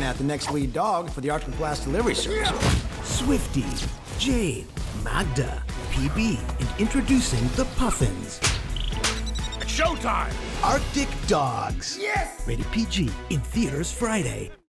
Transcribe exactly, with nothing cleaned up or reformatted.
looking at the next lead dog for the Arctic Blast Delivery Service. Swifty, Jade, Magda, P B, and introducing the Puffins. Showtime! Arctic Dogs. Yes! Rated P G, in theaters Friday.